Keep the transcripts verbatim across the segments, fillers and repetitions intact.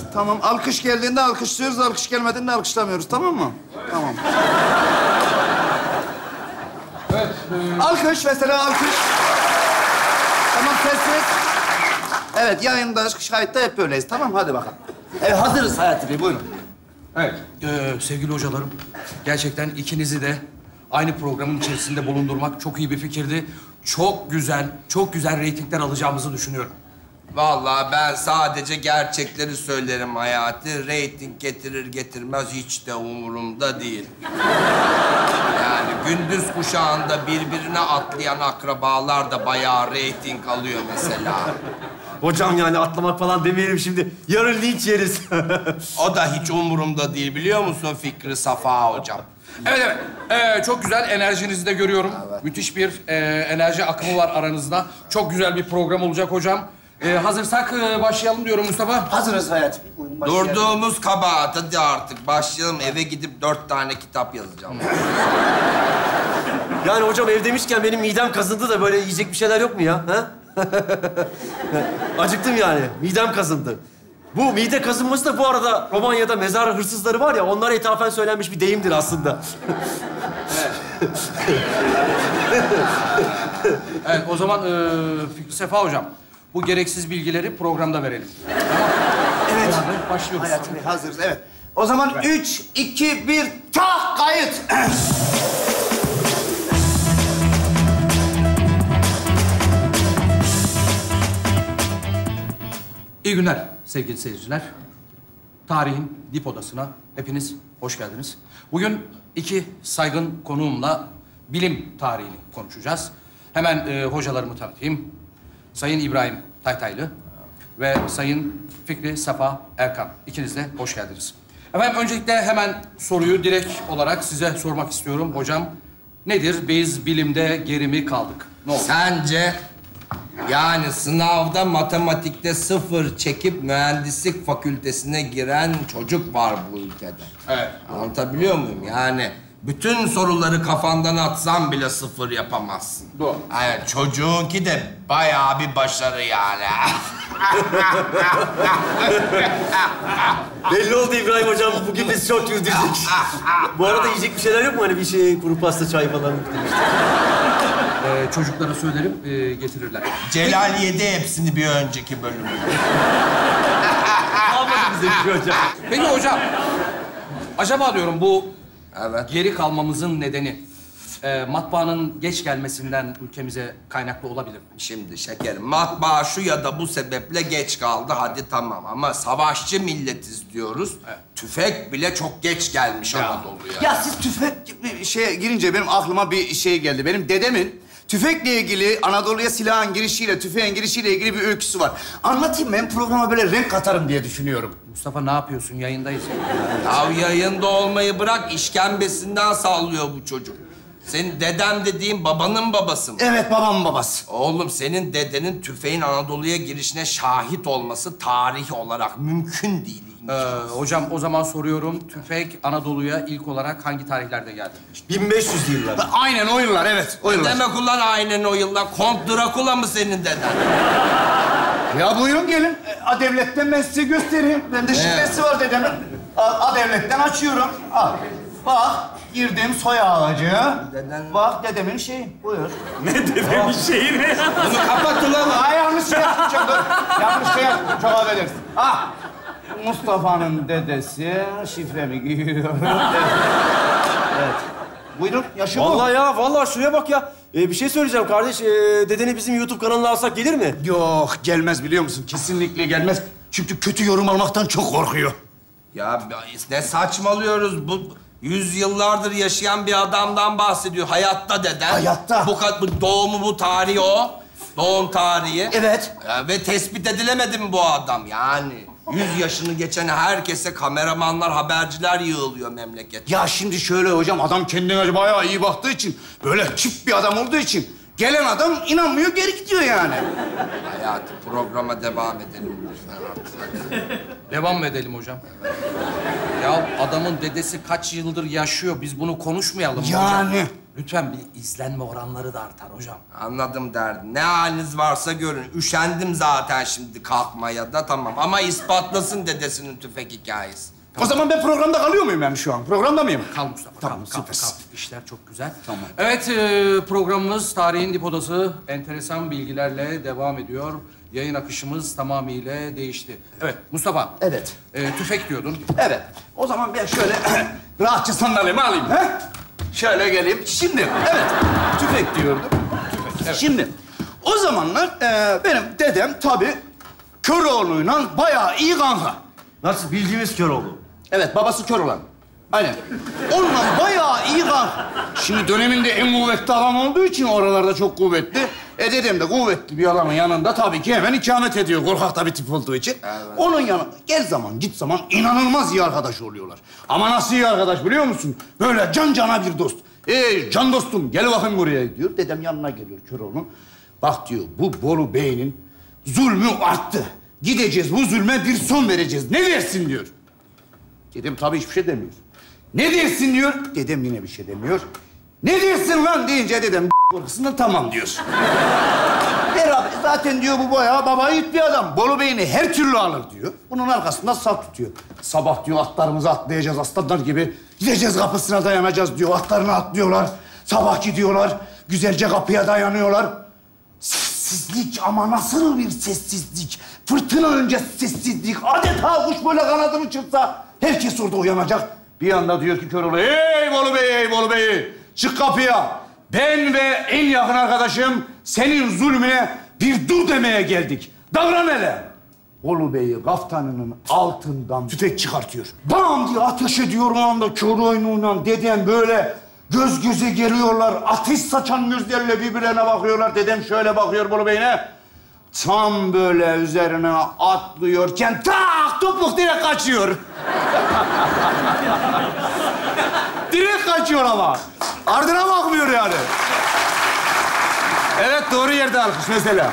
Evet. Tamam. Alkış geldiğinde alkışlıyoruz, alkış gelmediğinde alkışlamıyoruz. Tamam mı? Evet. Tamam. Evet. E... Alkış mesela, alkış. Tamam, sessiz. Evet, yayında, kayıtta hep böyleyiz. Tamam, hadi bakalım. Evet, hazırız Hayati Bey, buyurun. Evet. Ee, sevgili hocalarım, gerçekten ikinizi de aynı programın içerisinde bulundurmak çok iyi bir fikirdi. Çok güzel, çok güzel reytingler alacağımızı düşünüyorum. Vallahi ben sadece gerçekleri söylerim Hayati. Reyting getirir getirmez hiç de umurumda değil. Yani gündüz kuşağında birbirine atlayan akrabalar da bayağı reyting alıyor mesela. Hocam yani atlamak falan demeyelim şimdi. Yarın linç yeriz. O da hiç umurumda değil biliyor musun Fikri Safa hocam? Evet, evet. Ee, çok güzel. Enerjinizi de görüyorum. Evet. Müthiş bir e, enerji akımı var aranızda. Çok güzel bir program olacak hocam. Ee, hazırsak e, başlayalım diyorum Mustafa. Hazırız hayatım. Durduğumuz kabahat. Hadi artık başlayalım. Eve gidip dört tane kitap yazacağım. Yani hocam ev demişken benim midem kazındı da böyle yiyecek bir şeyler yok mu ya? Ha? Acıktım yani. Midem kazındı. Bu mide kazınması da bu arada Romanya'da mezar hırsızları var ya, onlara ithafen söylenmiş bir deyimdir aslında. Evet. Evet, o zaman e, Fikri Sefa hocam, bu gereksiz bilgileri programda verelim. Tamam. Evet. Beraber başlıyoruz. Hayati Bey, hazırız, evet. O zaman evet. Üç, iki, bir, tak kayıt. İyi günler sevgili seyirciler. Tarihin Dip Odası'na hepiniz hoş geldiniz. Bugün iki saygın konuğumla bilim tarihini konuşacağız. Hemen e, hocalarımı tanıtayım. Sayın İbrahim Taytaylı ve Sayın Fikri Safa Erkan. İkiniz de hoş geldiniz. Efendim öncelikle hemen soruyu direkt olarak size sormak istiyorum. Hocam nedir? Biz bilimde geri mi kaldık? Ne oldu? Sence... Yani sınavda matematikte sıfır çekip mühendislik fakültesine giren çocuk var bu ülkede. Evet. Anlatabiliyor muyum? Yani bütün soruları kafandan atsan bile sıfır yapamazsın. Doğru. Yani çocuğunki de bayağı bir başarı yani. Belli oldu İbrahim hocam. Bugün biz çok güldük. Bu arada yiyecek bir şeyler yok mu? Hani bir şey, kuru pasta, çay falan. Ee, çocuklara söylerim, e, getirirler. Celal yedi hepsini bir önceki bölümde. Kalmadı bize bir hocam. Peki hocam, acaba diyorum bu evet. geri kalmamızın nedeni e, matbaanın geç gelmesinden ülkemize kaynaklı olabilir mi? Şimdi şekerim, matbaa şu ya da bu sebeple geç kaldı, hadi tamam. Ama savaşçı milletiz diyoruz. Evet. Tüfek bile çok geç gelmiş Anadolu'ya. Ya siz tüfek gibi şeye girince benim aklıma bir şey geldi. Benim dedemin... Tüfekle ilgili, Anadolu'ya silahın girişiyle, tüfeğin girişiyle ilgili bir öyküsü var. Anlatayım mı? Ben programa böyle renk katarım diye düşünüyorum. Mustafa ne yapıyorsun? Yayındayız. Ya yayında olmayı bırak, işkembesinden sallıyor bu çocuk. Senin dedem dediğin babanın babası mı? Evet, babamın babası. Oğlum senin dedenin tüfeğin Anadolu'ya girişine şahit olması tarih olarak mümkün değil. Ee, hocam o zaman soruyorum, tüfek Anadolu'ya ilk olarak hangi tarihlerde geldi? bin beş yüzlü yıllar. Aynen o yıllar, evet. O yıllar. Demek ulan aynen o yıllar. Kont Drakula mı senin deden? Ya buyurun gelin. A devletten ben size göstereyim. Bende şifresi var dedemin. A, A devletten açıyorum. Al. Bak, girdim soy ağacı. Deden... Bak dedemin şeyi. Buyur. Ne dedemin şeyi ne? Bunu kapat ulan. Aa, yanlış şey yaptım. Yanlış şey yaptım. Çok affedersin. Ah. Mustafa'nın dedesi, şifremi giyiyor. Evet. Buyurun, yaşı bu. Vallahi ya, vallahi şuraya bak ya. Ee, bir şey söyleyeceğim kardeş, ee, dedeni bizim YouTube kanalına alsak gelir mi? Yok, gelmez biliyor musun? Kesinlikle gelmez. Çünkü kötü yorum almaktan çok korkuyor. Ya ne saçmalıyoruz bu... Yüz yıllardır yaşayan bir adamdan bahsediyor. Hayatta deden. Hayatta. Bu, bu doğumu, bu tarihi o. Doğum tarihi. Evet. Ee, ve tespit edilemedi mi bu adam yani? Yüz yaşını geçen herkese kameramanlar, haberciler yığılıyor memleket. Ya şimdi şöyle hocam, adam kendine bayağı iyi baktığı için, böyle çift bir adam olduğu için Gelen adam inanmıyor, geri gidiyor yani. Hayatım, programa devam edelim lütfen artık. Devam mı edelim hocam? Evet. Ya adamın dedesi kaç yıldır yaşıyor, biz bunu konuşmayalım yani. Hocam? Yani. Lütfen bir izlenme oranları da artar hocam. Anladım derdin. Ne haliniz varsa görün. Üşendim zaten şimdi kalkmaya da, tamam. Ama ispatlasın dedesinin tüfek hikayesi. Tamam. O zaman ben programda kalıyor muyum yani şu an? Programda mıyım? Kal Mustafa, tamam, kal, kal, kal. İşler çok güzel. Tamam. Evet, programımız Tarihin Dip Odası enteresan bilgilerle devam ediyor. Yayın akışımız tamamıyla değişti. Evet, Mustafa. Evet. E, tüfek diyordun. Evet. O zaman ben şöyle rahatça sandalyemi alayım. He? Şöyle geleyim. Şimdi, evet. Tüfek diyordum. Tüfek, evet. Şimdi, o zamanlar e, benim dedem tabii Köroğlu'yla bayağı iyi kanka. Nasıl? Bildiğimiz Köroğlu. Evet, babası kör olan. Aynen. Onunla bayağı iyi kanka. Şimdi döneminde en kuvvetli adam olduğu için oralarda çok kuvvetli. E dedem de kuvvetli bir adamın yanında tabii ki hemen ikamet ediyor. Korkakta bir tip olduğu için. Evet. Onun yanında gel zaman git zaman inanılmaz iyi arkadaş oluyorlar. Ama nasıl iyi arkadaş biliyor musun? Böyle can cana bir dost. Ee can dostum gel bakın buraya diyor. Dedem yanına geliyor Köroğlu'nun. Bak diyor bu Bolu Bey'in zulmü arttı. Gideceğiz bu zulme bir son vereceğiz. Ne dersin diyor. Dedem tabii hiçbir şey demiyor. Ne dersin diyor. Dedem yine bir şey demiyor. Ne dersin lan deyince dedem korkusundan tamam diyor. Herhalde zaten diyor bu bayağı babaya it bir adam. Bolu Bey'ini her türlü alır diyor. Bunun arkasında saf tutuyor. Sabah diyor atlarımızı atlayacağız aslanlar gibi. Gideceğiz kapısına dayanacağız diyor. Atlarını atlıyorlar. Sabah gidiyorlar. Güzelce kapıya dayanıyorlar. Sessizlik ama nasıl bir sessizlik. Fırtına önce sessizlik. Adeta kuş böyle kanadını çırpsa herkes orada uyanacak. Bir anda diyor ki Köroğlu, hey Bolu Bey, hey Bolu Bey, çık kapıya. Ben ve en yakın arkadaşım senin zulmüne bir dur demeye geldik. Davran hele. Bolu Bey'i kaftanının altından tüfek çıkartıyor. Bam diye ateş ediyor o anda Köroğlu'yla dedem böyle göz göze geliyorlar. Ateş saçan gözlerle birbirlerine bakıyorlar. Dedem şöyle bakıyor Bolu Bey'ine. Tam böyle üzerine atlıyorken tak topuk direkt kaçıyor. Direkt kaçıyor ama. Ardına bakmıyor yani. Evet, doğru yerde alkış mesela.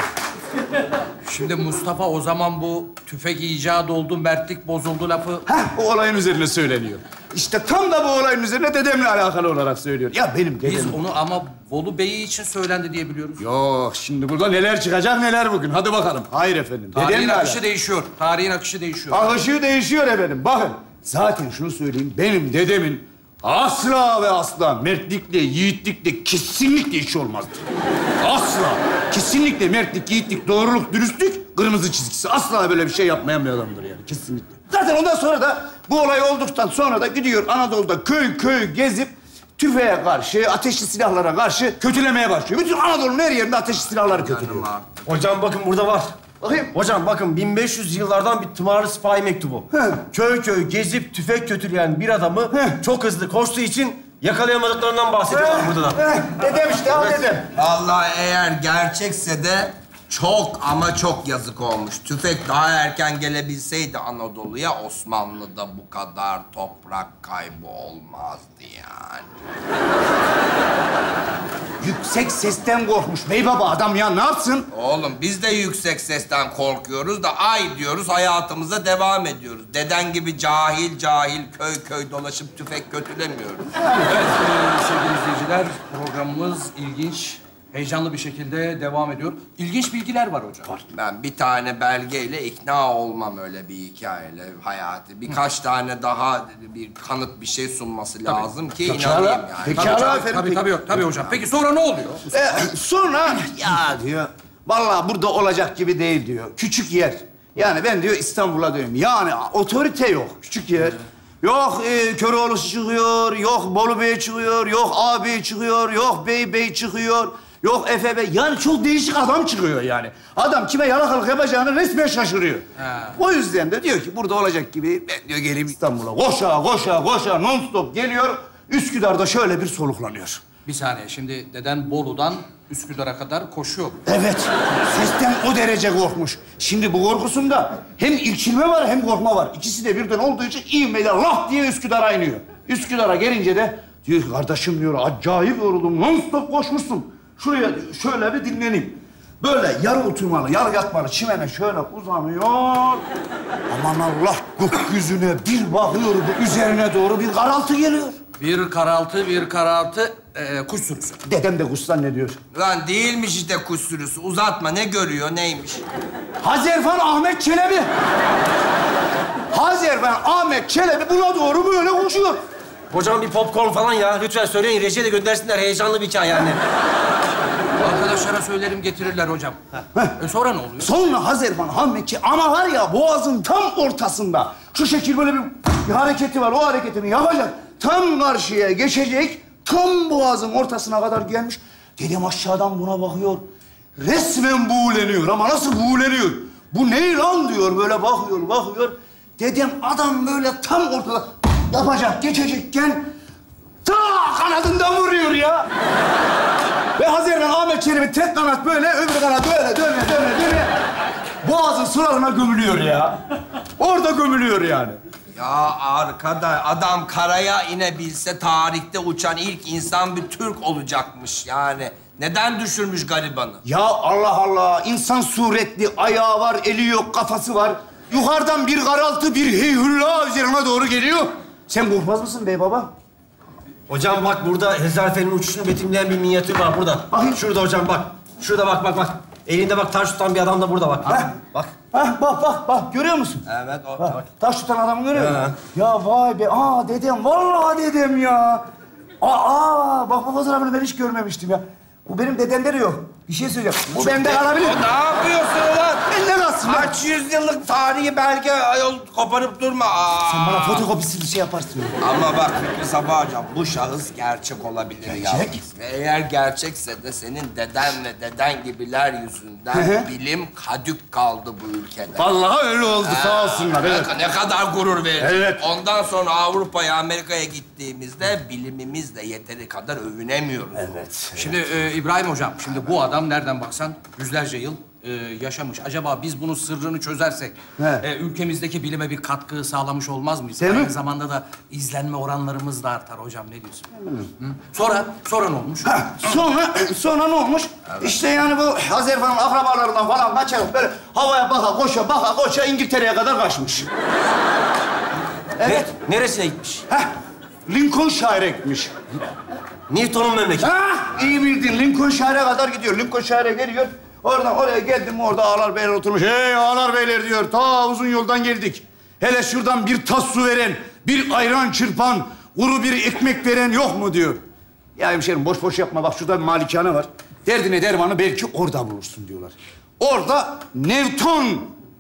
Şimdi Mustafa, o zaman bu tüfek icat oldu, mertlik bozuldu lafı... Heh, o olayın üzerine söyleniyor. İşte tam da bu olayın üzerine dedemle alakalı olarak söylüyor. Ya benim dedem... Biz onu ama Bolu Bey'i için söylendi diye biliyoruz. Yok, şimdi burada neler çıkacak neler bugün. Hadi bakalım. Hayır efendim. Tarihin akışı alakalı. değişiyor. Tarihin akışı değişiyor. Akışı değişiyor efendim. Bakın, zaten şunu söyleyeyim. Benim dedemin asla ve asla mertlikle, yiğitlikle kesinlikle iş olmazdı. Asla. Kesinlikle mertlik, yiğitlik, doğruluk, dürüstlük kırmızı çizgisi. Asla böyle bir şey yapmayan bir adamdır yani. Kesinlikle. Zaten ondan sonra da bu olay olduktan sonra da gidiyor Anadolu'da köy köy gezip tüfeğe karşı, ateşli silahlara karşı kötülemeye başlıyor. Bütün Anadolu'nun her yerinde ateşli silahları kötülüyor. Hocam bakın burada var. Bakayım. Hocam bakın bin beş yüz yıllardan bir tımarlı sipahi mektubu. Heh. Köy köy gezip tüfek kötüleyen bir adamı Heh. çok hızlı koştuğu için yakalayamadıklarından bahsediyorlar burada da. Dedem işte, al dedem. Vallahi eğer gerçekse de çok ama çok yazık olmuş. Tüfek daha erken gelebilseydi Anadolu'ya, Osmanlı'da bu kadar toprak kaybı olmazdı yani. Yüksek sesten korkmuş bey baba adam ya, ne yapsın? Oğlum biz de yüksek sesten korkuyoruz da ay diyoruz, hayatımıza devam ediyoruz. Deden gibi cahil cahil köy köy dolaşıp tüfek kötülemiyoruz. Evet sevgili izleyiciler, programımız ilginç, heyecanlı bir şekilde devam ediyor. İlginç bilgiler var hocam. Var. Ben bir tane belgeyle ikna olmam öyle bir hikayeyle hayatı. Birkaç Hı. tane daha bir kanıt bir şey sunması tabii. lazım ki Pekala. inanayım yani. Pekala tabii, efendim. Tabii, tabii, tabii, tabii hocam. Peki sonra ne oluyor? Ee, sonra ya diyor, vallahi burada olacak gibi değil diyor. Küçük yer. Yani ben diyor İstanbul'a dönüyorum. Yani otorite yok. Küçük yer. Hı. Yok e, Köroğlu çıkıyor, yok Bolu Bey çıkıyor, yok abi çıkıyor, yok Bey Bey çıkıyor. Yok Efe Bey, yani çok değişik adam çıkıyor yani. Adam kime yalakalık yapacağını resmen şaşırıyor. Ha. O yüzden de diyor ki burada olacak gibi ben diyor geleyim İstanbul'a. Koşa koşa koşa non stop geliyor. Üsküdar'da şöyle bir soluklanıyor. Bir saniye, şimdi deden Bolu'dan Üsküdar'a kadar koşuyor. Evet, sesten o derece korkmuş. Şimdi bu korkusunda hem irkilme var hem korkma var. İkisi de birden olduğu için ivmeyle laf diye Üsküdar'a iniyor. Üsküdar'a gelince de diyor ki kardeşim diyor acayip yoruldum, non stop koşmuşsun. Şuraya şöyle bir dinleneyim. Böyle yarı oturmalı, yarı yatmalı çimene şöyle uzanıyor. Aman Allah, gökyüzüne bir bakıyor, bu üzerine doğru bir karaltı geliyor. Bir karaltı, bir karaltı, ee, kuş sürüsü. Dedem de kuş zannediyor. Lan değilmiş işte kuş sürüsü. Uzatma, ne görüyor, neymiş? Hezarfen Ahmet Çelebi. Hezarfen Ahmet Çelebi buna doğru böyle uçuyor. Hocam bir popcorn falan ya. Lütfen söyleyin, rejiye de göndersinler. Heyecanlı bir hikaye yani. Arkadaşlara söylerim, getirirler hocam. E sonra ne oluyor? Sonra Hezarfen Ahmetçi ama var ya, boğazın tam ortasında. Şu şekil böyle bir, bir hareketi var. O hareketini yapacak. Tam karşıya geçecek. Tam boğazın ortasına kadar gelmiş. Dedem aşağıdan buna bakıyor. Resmen buğuleniyor ama nasıl buğuleniyor? Bu ne lan diyor. Böyle bakıyor, bakıyor. Dedem adam böyle tam ortada yapacak, geçecekken ta kanadından vuruyor ya. Ve Hezarfen Ahmet Çelebi tek kanat böyle, öbür kanat böyle dönüyor, dönüyor, dönüyor. Boğazın sularına gömülüyor ya. Orada gömülüyor yani. Ya arkada adam karaya inebilse tarihte uçan ilk insan bir Türk olacakmış yani. Neden düşürmüş garibanı? Ya Allah Allah, insan suretli, ayağı var, eli yok, kafası var. Yukarıdan bir karaltı, bir heyhulla üzerime doğru geliyor. Sen korkmaz mısın bey baba? Hocam bak, burada Hezarfen'in uçuşunu betimleyen bir minyatür var burada. Bakayım. Şurada hocam bak. Şurada bak, bak, bak. Elinde bak taş tutan bir adam da burada bak. Ha? Bak. Ha, bak, bak, bak. Görüyor musun? Evet, o, bak. Bak. Taş tutan adamı görüyor musun? Ya vay be. Aa dedem, vallahi dedem ya. Aa, aa. Bak bak, o zaman ben hiç görmemiştim ya. Bu benim dedemde de yok. Bir şey söyleyeceğim. Bu bende kalabilir. Ne yapıyorsun ulan? Bende kalsın. Kaç yüzyıllık tarihi belge ayol koparıp durma. Aa. Sen bana fotokopisini şey yaparsın. Ama bak Fikri Safa hocam, bu şahıs gerçek olabilir ya. Gerçek? Yalnız. Ve eğer gerçekse de senin deden ve deden gibiler yüzünden hı hı. bilim kadük kaldı bu ülkede. Vallahi öyle oldu, ee, sağ olsunlar. Evet. Ne kadar gurur verici. Evet. Ondan sonra Avrupa'ya, Amerika'ya gittiğimizde bilimimizle yeteri kadar övünemiyoruz. Evet. evet. Şimdi e, İbrahim hocam, şimdi bu adam nereden baksan yüzlerce yıl e, yaşamış. Acaba biz bunun sırrını çözersek e, ülkemizdeki bilime bir katkı sağlamış olmaz mıyız? Değil Aynı mi? zamanda da izlenme oranlarımız da artar hocam, ne diyorsun? Hı? Sonra, sonra ne olmuş? Ha, sonra, sonra ne olmuş? Evet. İşte yani bu Hezarfen akrabalarından falan kaçarak böyle havaya baka koşa baka koşa İngiltere'ye kadar kaçmış. Evet. Ne, neresine gitmiş? Heh, Lincolnshire'e gitmiş. Newton'un memleketi. Ha, iyi bildin. Lincolnshire'e kadar gidiyor. Lincolnshire'e geliyor. Oradan oraya geldim mi orada ağalar beyler oturmuş. Hey ağalar beyler diyor. Ta uzun yoldan geldik. Hele şuradan bir tas su veren, bir ayran çırpan, kuru bir ekmek veren yok mu diyor. Ya hemşerim boş boş yapma. Bak şurada bir malikane var. Derdine dermanı belki orada bulursun diyorlar. Orada Newton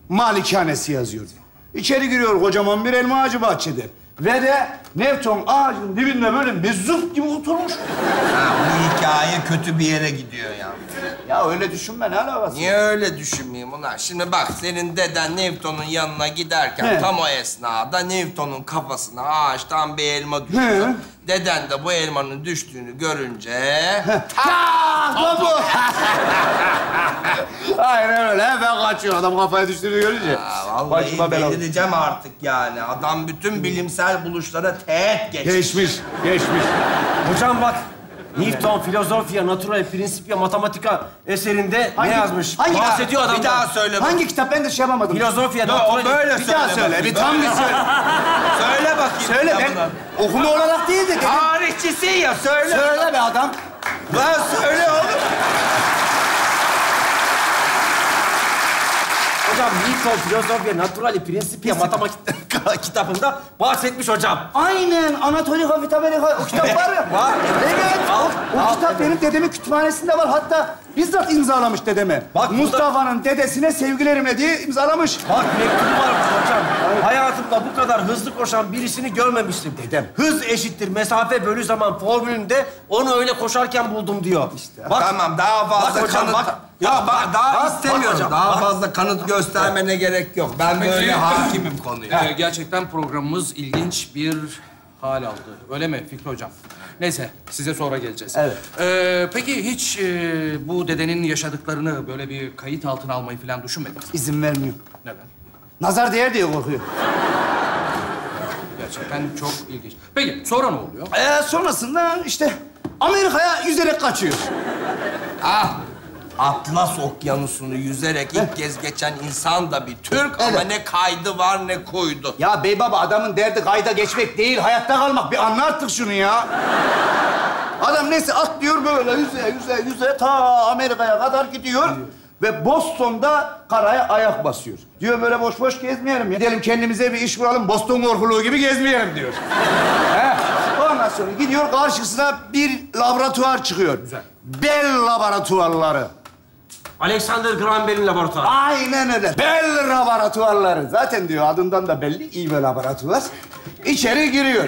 malikanesi yazıyor diyor. İçeri giriyor, kocaman bir elma ağacı bahçede. Ve de Newton ağacının dibinde böyle meczup gibi oturmuş. Ha, bu hikaye kötü bir yere gidiyor yani. Ya öyle düşünme, ne alakası? Niye öyle düşünmeyeyim ulan? Şimdi bak, senin deden Newton'un yanına giderken He. tam o esnada Newton'un kafasına ağaçtan bir elma düştü. He. Deden de bu elmanın düştüğünü görünce... Taaa! Baba! Topu. Aynen öyle. Hemen kaçıyor adam kafaya düştüğünü görünce. Aa, vallahi başıma belirleyeceğim artık yani. Adam bütün bilimsel buluşlara teğet geçmiş. Geçmiş, geçmiş. Hocam bak, Newton, filozofya, naturale, principia, matematika eserinde hangi, ne yazmış? Hangi bahsediyor adam? Bir daha söyle. Hangi kitap? Ben de şey yapamadım. Filozofya, naturale... Böyle bir söyle. Daha söyle. Bakayım, bir tam bir söyle. Söyle bakayım. Söyle ben. ben okuma olarak değil de... Tarihçisi ya, söyle. Söyle be adam. Lan söyle oğlum. Hocam, Newton, filozofya, naturale, principia, matematika kitabında bahsetmiş hocam. Aynen. Anatoly Hafitabelika. O kitap var ya. Var. Evet. Al, o al, kitap al, benim evet. dedemin kütüphanesinde var. Hatta bizzat imzalamış dedeme. Bak, Mustafa'nın burada... dedesine sevgilerimle diye imzalamış. Bak, mektubu varmış hocam. Evet. Hayatımda bu kadar hızlı koşan birisini görmemiştim dedem. Hız eşittir mesafe bölü zaman formülünde onu öyle koşarken buldum diyor. İşte. Bak, tamam, daha fazla bak, kanıt... Bak, bak. Ya, ya bak, daha, daha istemiyorum. Hocam, daha bak. fazla kanıt göstermene bak. gerek yok. Ben böyle Peki. hakimim konuya. Ee, gerçekten programımız ilginç bir hal aldı. Öyle mi Fikri hocam? Neyse, size sonra geleceğiz. Evet. Ee, peki hiç e, bu dedenin yaşadıklarını böyle bir kayıt altına almayı falan düşünmediniz mi? İzin vermiyor. Neden? Nazar değer diye korkuyor. Gerçekten çok ilginç. Peki sonra ne oluyor? Ee, sonrasında işte Amerika'ya yüzerek kaçıyor. Ah! Atlas Okyanusu'nu yüzerek ilk kez geçen insan da bir Türk evet. ama ne kaydı var ne koydu. Ya bey baba adamın derdi kayda geçmek değil, hayatta kalmak. Bir anla artık şunu ya. Adam neyse atlıyor böyle yüze yüze yüze ta Amerika'ya kadar gidiyor. Ve Boston'da karaya ayak basıyor. Diyor böyle boş boş gezmeyelim ya. Gidelim kendimize bir iş vuralım, Boston korkuluğu gibi gezmeyelim diyor. Ondan sonra gidiyor, karşısına bir laboratuvar çıkıyor. Güzel. Bell laboratuvarları. Alexander Graham Bell'in laboratuvarı. Aynen öyle. Bell laboratuvarları. Zaten diyor adından da belli, iyi bir laboratuvar. İçeri giriyor.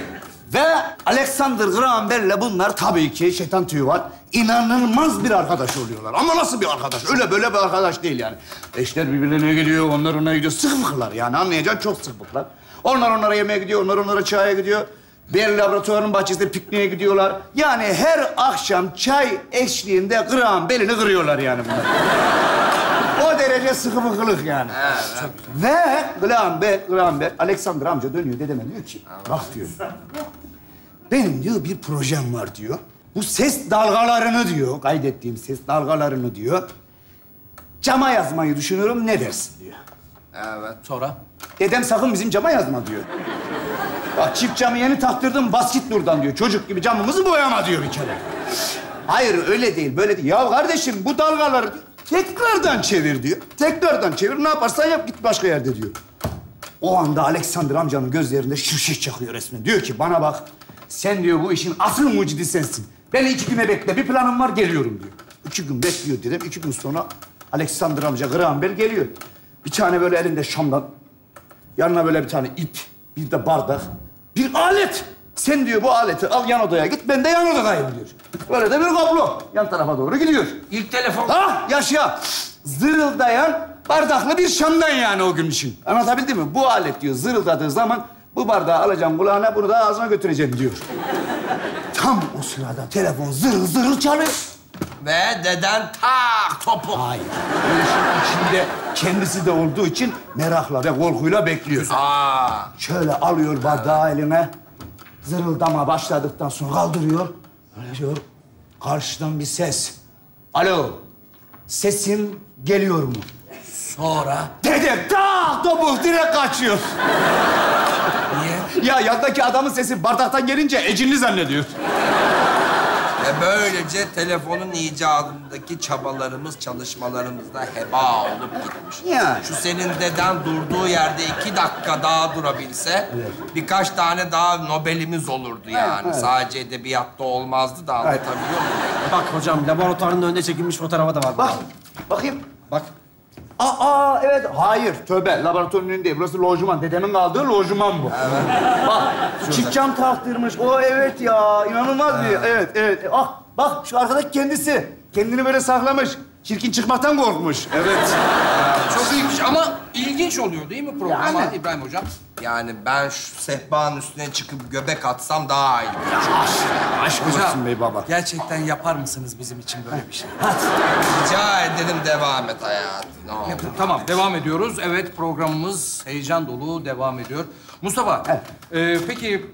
Ve Alexander Graham Bell'le bunlar tabii ki şeytan tüyü var. İnanılmaz bir arkadaş oluyorlar. Ama nasıl bir arkadaş? Öyle böyle bir arkadaş değil yani. Eşler birbirlerine geliyor, onlar ona gidiyor. Sıkıklar yani, anlayacaksın, çok sıkıklar. Onlar onlara yemeğe gidiyor, onlar onlara çaya gidiyor. Bell laboratuvarının bahçesinde pikniğe gidiyorlar. Yani her akşam çay eşliğinde Graham Bell'ini kırıyorlar yani bunlar. O derece sıkı fıkılık yani. Evet. Ve Graham Bell, Graham Bell, Alexander amca dönüyor dedeme diyor ki... Bak diyor, benim diyor bir projem var diyor. Bu ses dalgalarını diyor, kaydettiğim ses dalgalarını diyor... cama yazmayı düşünüyorum, ne dersin diyor. Evet, sonra? Dedem sakın bizim cama yazma diyor. Bak çift camı yeni taktırdım, bas git buradan diyor. Çocuk gibi camımızı boyama diyor bir kere. Hayır öyle değil, böyle değil. Ya kardeşim bu dalgaları diyor, tekrardan çevir diyor. Tekrardan çevir, ne yaparsan yap git başka yerde diyor. O anda Alexander amcanın gözlerinde şimşek çakıyor resmen. Diyor ki bana bak, sen diyor bu işin asıl mucidi sensin. Beni iki güne bekle, bir planım var geliyorum diyor. İki gün bekliyor dedem, iki gün sonra Alexander amca Graham Bell geliyor. Bir tane böyle elinde şamdan, yanına böyle bir tane ip, bir de bardak, bir alet. Sen diyor bu aleti al yan odaya git, ben de yan odadayım diyor. Böyle de bir kablo yan tarafa doğru gidiyor. İlk telefon. Ah yaşa! Zırıldayan bardaklı bir şamdan yani o gün için. Anlatabildim mi? Bu alet diyor zırıldadığı zaman bu bardağı alacaksın kulağına, bunu da ağzına götüreceksin diyor. Tam o sırada telefon zırıl zırıl çalıyor. Ve deden tak topu. Hayır. Böyle içinde kendisi de olduğu için merakla ve korkuyla bekliyor. Aa. Şöyle alıyor bardağı eline. Zırıldama başladıktan sonra kaldırıyor. Öyle diyor. Karşıdan bir ses. Alo. Sesim geliyor mu? Sonra? Dede tak topu direkt kaçıyor. Niye? Ya yandaki adamın sesi bardaktan gelince ecinli zannediyor. Ve böylece telefonun icadındaki çabalarımız, çalışmalarımızda heba olup gitmiş. Yani. Şu senin deden durduğu yerde iki dakika daha durabilse... Evet. ...birkaç tane daha Nobel'imiz olurdu yani. Evet. Sadece edebiyatta olmazdı da anlatabiliyor muyum? Bak hocam, laboratuvarın önünde çekilmiş fotoğrafa da var. Bak, bakayım. Bak. Aa, aa, evet. Hayır, tövbe. Laboratuvarın önünde. Burası lojman. Dedemin kaldığı lojman bu. Evet. Bak, çift cam taktırmış. O evet ya, inanılmaz evet. bir. Evet, evet. Ah, bak şu arkadaki kendisi. Kendini böyle saklamış. Çirkin çıkmaktan korkmuş. Evet. Çok iyiymiş ama ilginç oluyor değil mi program? Yani. İbrahim hocam. Yani ben şu sehpanın üstüne çıkıp göbek atsam daha iyi. Aşk olsun bey baba. Gerçekten yapar mısınız bizim için böyle bir şey? Rica ederim, devam et hayatım. Ne oldu? Tamam, devam ediyoruz. Evet, programımız heyecan dolu devam ediyor. Mustafa, evet. e, peki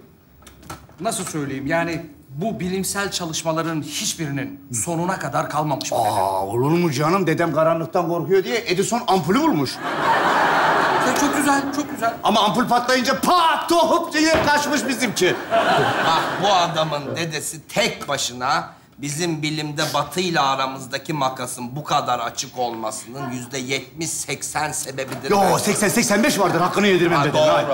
nasıl söyleyeyim yani... Bu bilimsel çalışmaların hiçbirinin sonuna kadar kalmamış mı dedem? Aa, olur mu canım? Dedem karanlıktan korkuyor diye Edison ampulü bulmuş. Ya çok güzel, çok güzel. Ama ampul patlayınca pat hop diye kaçmış bizimki. Bak bu adamın dedesi tek başına bizim bilimde batıyla aramızdaki makasın bu kadar açık olmasının yüzde yetmiş seksen sebebidir. Yo seksen seksen beş vardır, hakkını yedirmem dedem. Doğru. Hayır,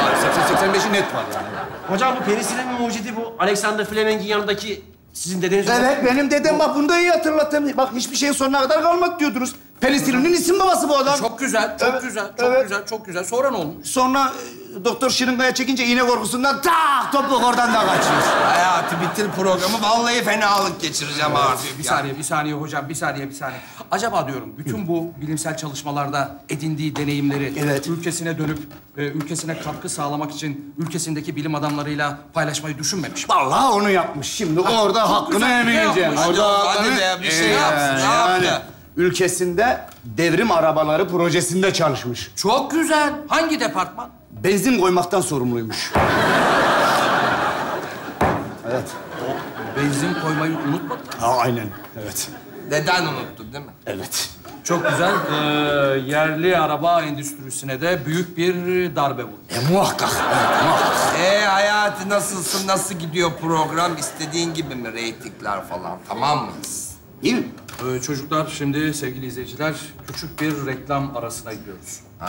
hayır seksen seksen beşi net var yani. Hocam bu penisilin mucidi bu Alexander Fleming'in yanındaki sizin dedeniz. Evet olur. Benim dedem bak bunu da iyi hatırlattım. Bak hiçbir şeyin sonuna kadar kalmak diyordunuz. Penisilinin isim babası bu adam. Çok güzel, çok evet, güzel, çok evet. güzel, çok güzel. Sonra ne olmuş? Sonra e, doktor şırıngaya çekince iğne korkusundan tak topuk oradan da kaçıyoruz. Hayatı bitir programı, vallahi fenalık geçireceğim evet, artık. Bir yani. saniye, bir saniye hocam, bir saniye, bir saniye. Acaba diyorum bütün bu bilimsel çalışmalarda edindiği deneyimleri evet. ülkesine dönüp e, ülkesine katkı sağlamak için ülkesindeki bilim adamlarıyla paylaşmayı düşünmemiş. Vallahi onu yapmış. Şimdi ha, orada hakkını yemeyeceğim. Orada hakkını... Hadi be, bir şey ee, yapsın. Ne yani. yaptı? Ülkesinde devrim arabaları projesinde çalışmış. Çok güzel. Hangi departman? Benzin koymaktan sorumluymuş. Evet. O benzin koymayı unutmadın. Ha, aynen. Evet. Neden unuttun değil mi? Evet. Çok güzel. Ee, yerli araba endüstrisine de büyük bir darbe vurdu. E, muhakkak. Evet, muhakkak. E hayatı nasılsın, nasıl gidiyor program? İstediğin gibi mi? Reytingler falan. Tamam mıyız? İyi mi? Ee, çocuklar, şimdi sevgili izleyiciler, küçük bir reklam arasına gidiyoruz. Ha.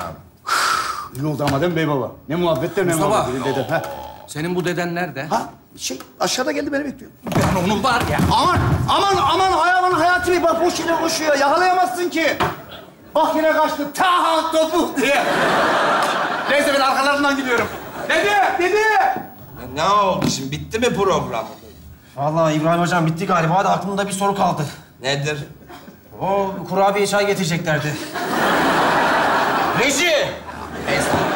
Ne oldu ama değil mi bey baba? Ne muhabbetler, ne muhabbetler. Senin bu deden nerede? Ha? Şey, aşağıda geldi, beni bekliyor. Ben onu var ya. Aman, aman, aman hayvan hayatını bak, boş yine koşuyor. Yakalayamazsın ki. Bak yine kaçtı. Ta topu diye. Neyse, ben arkalarından gidiyorum. Dede, dede. Ne oldu şimdi? Bitti mi program? Vallahi İbrahim hocam bitti galiba da aklımda bir soru kaldı. Nedir? O kurabiye çay getireceklerdi. Reji! Neyse.